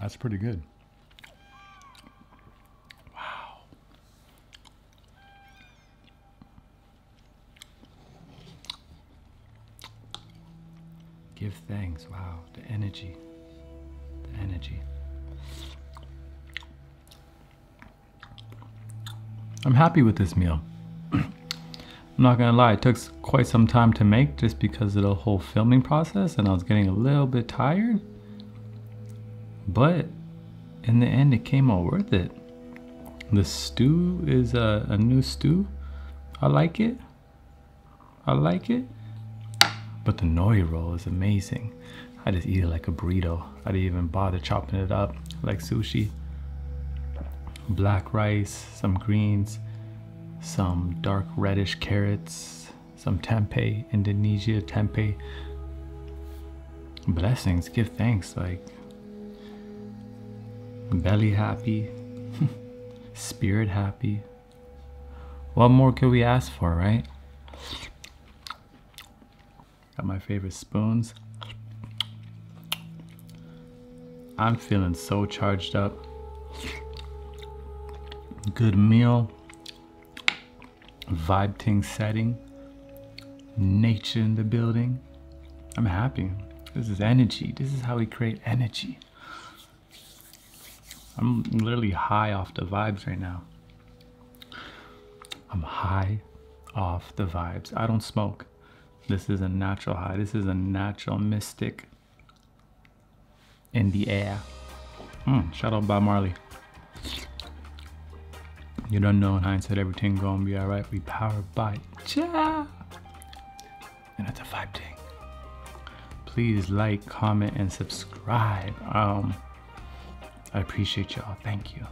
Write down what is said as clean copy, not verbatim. That's pretty good. Wow. Give thanks. Wow, the energy. The energy. I'm happy with this meal. I'm not gonna lie, it took quite some time to make just because of the whole filming process, and I was getting a little bit tired. But in the end, it came out worth it. The stew is a new stew. I like it. I like it. But the nori roll is amazing. I just eat it like a burrito. I didn't even bother chopping it up like sushi. Black rice, some greens, some dark reddish carrots, some tempeh, Indonesia tempeh. Blessings, give thanks, like belly happy, spirit happy. What more could we ask for, right? Got my favorite spoons. I'm feeling so charged up. Good meal. Vibe ting setting, nature in the building. I'm happy. This is energy. This is how we create energy. I'm literally high off the vibes right now. I'm high off the vibes. I don't smoke. This is a natural high. This is a natural mystic in the air. Shout out Bob Marley. You don't know in hindsight, everything gonna be alright. We powered by Cha! And that's a vibe thing. Please like, comment, and subscribe. I appreciate y'all. Thank you.